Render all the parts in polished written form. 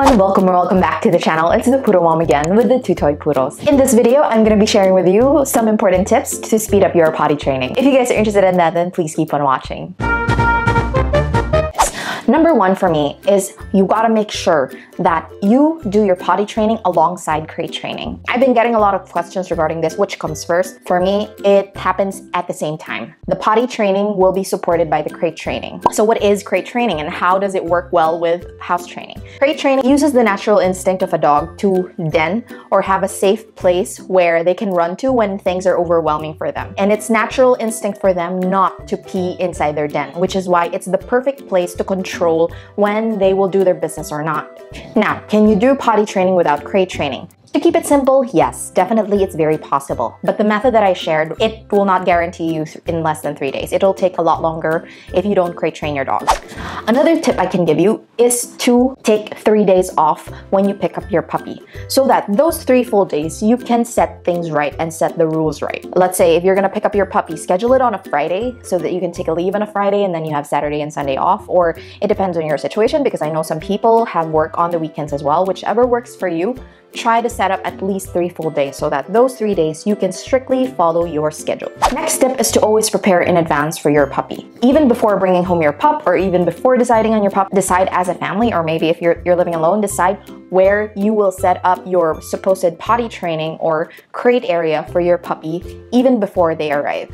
everyone, welcome back to the channel. It's the Poodle Mom again with the two toy poodles. In this video, I'm going to be sharing with you some important tips to speed up your potty training. If you guys are interested in that, then please keep on watching. Number one for me is you gotta make sure that you do your potty training alongside crate training. I've been getting a lot of questions regarding this, which comes first. For me, it happens at the same time. The potty training will be supported by the crate training. So what is crate training and how does it work well with house training? Crate training uses the natural instinct of a dog to den or have a safe place where they can run to when things are overwhelming for them. And it's natural instinct for them not to pee inside their den, which is why it's the perfect place to control when they will do their business or not. Now, can you do potty training without crate training? To keep it simple, yes, definitely it's very possible. But the method that I shared, it will not guarantee you in less than 3 days. It'll take a lot longer if you don't crate train your dog. Another tip I can give you is to take 3 days off when you pick up your puppy so that those 3 full days, you can set things right and set the rules right. Let's say if you're gonna pick up your puppy, schedule it on a Friday so that you can take a leave on a Friday and then you have Saturday and Sunday off, or it depends on your situation because I know some people have work on the weekends as well. Whichever works for you, try to set up at least 3 full days so that those 3 days you can strictly follow your schedule. Next tip is to always prepare in advance for your puppy. Even before bringing home your pup or even before deciding on your pup, decide as a family, or maybe if you're living alone, decide where you will set up your supposed potty training or crate area for your puppy even before they arrive.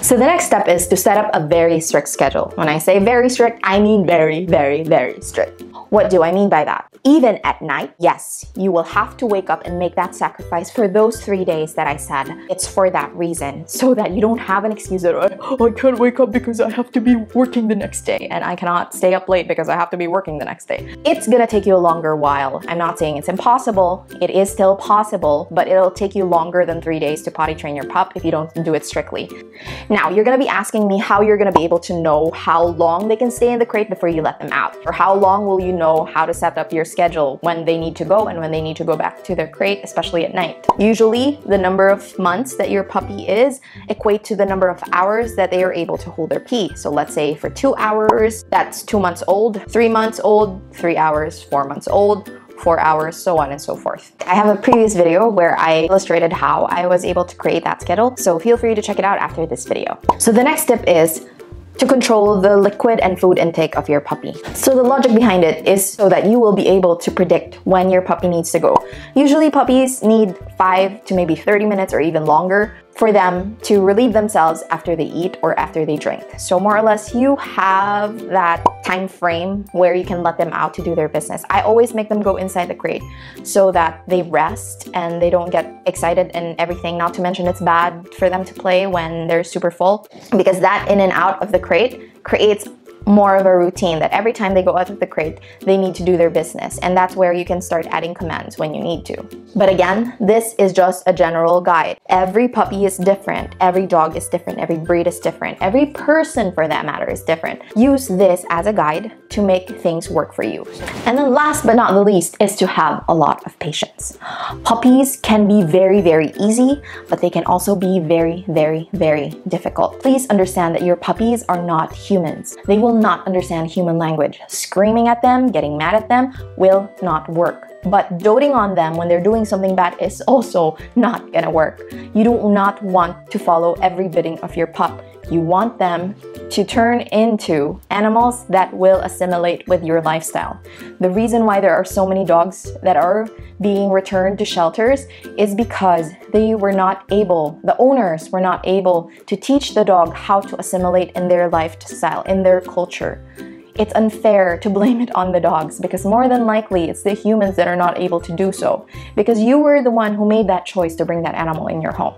So the next step is to set up a very strict schedule. When I say very strict, I mean very, very, very strict. What do I mean by that? Even at night, yes, you will have to wake up and make that sacrifice for those 3 days that I said. It's for that reason, so that you don't have an excuse that I can't wake up because I have to be working the next day, and I cannot stay up late because I have to be working the next day. It's gonna take you a longer while. I'm not saying it's impossible. It is still possible, but it'll take you longer than 3 days to potty train your pup if you don't do it strictly. Now, you're gonna be asking me how you're gonna be able to know how long they can stay in the crate before you let them out, or how long will you know how to set up your schedule when they need to go and when they need to go back to their crate, especially at night. Usually, the number of months that your puppy is equate to the number of hours that they are able to hold their pee. So let's say for 2 hours, that's 2 months old, 3 months old, 3 hours, 4 months old, 4 hours, so on and so forth. I have a previous video where I illustrated how I was able to create that schedule, so feel free to check it out after this video. So the next tip is to control the liquid and food intake of your puppy. So the logic behind it is so that you will be able to predict when your puppy needs to go. Usually puppies need 5 to maybe 30 minutes or even longer for them to relieve themselves after they eat or after they drink. So more or less you have that time frame where you can let them out to do their business. I always make them go inside the crate so that they rest and they don't get excited and everything, not to mention it's bad for them to play when they're super full, because that in and out of the crate creates more of a routine that every time they go out of the crate, they need to do their business. And that's where you can start adding commands when you need to. But again, this is just a general guide. Every puppy is different. Every dog is different. Every breed is different. Every person, for that matter, is different. Use this as a guide to make things work for you. And then last but not the least is to have a lot of patience. Puppies can be very, very easy, but they can also be very, very, very difficult. Please understand that your puppies are not humans. They will not understand human language. Screaming at them, getting mad at them will not work. But doting on them when they're doing something bad is also not gonna work. You do not want to follow every bidding of your pup. You want them to turn into animals that will assimilate with your lifestyle. The reason why there are so many dogs that are being returned to shelters is because they were not able, the owners were not able to teach the dog how to assimilate in their lifestyle, in their culture. It's unfair to blame it on the dogs because more than likely it's the humans that are not able to do so, because you were the one who made that choice to bring that animal in your home.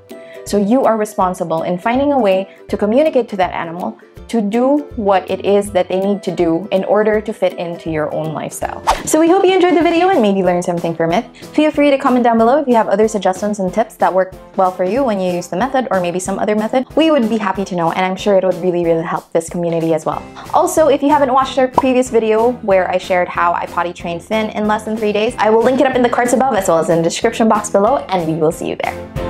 So you are responsible in finding a way to communicate to that animal to do what it is that they need to do in order to fit into your own lifestyle. So we hope you enjoyed the video and maybe learned something from it. Feel free to comment down below if you have other suggestions and tips that work well for you when you use the method, or maybe some other method. We would be happy to know, and I'm sure it would really, really help this community as well. Also, if you haven't watched our previous video where I shared how I potty trained Finn in less than 3 days, I will link it up in the cards above as well as in the description box below, and we will see you there.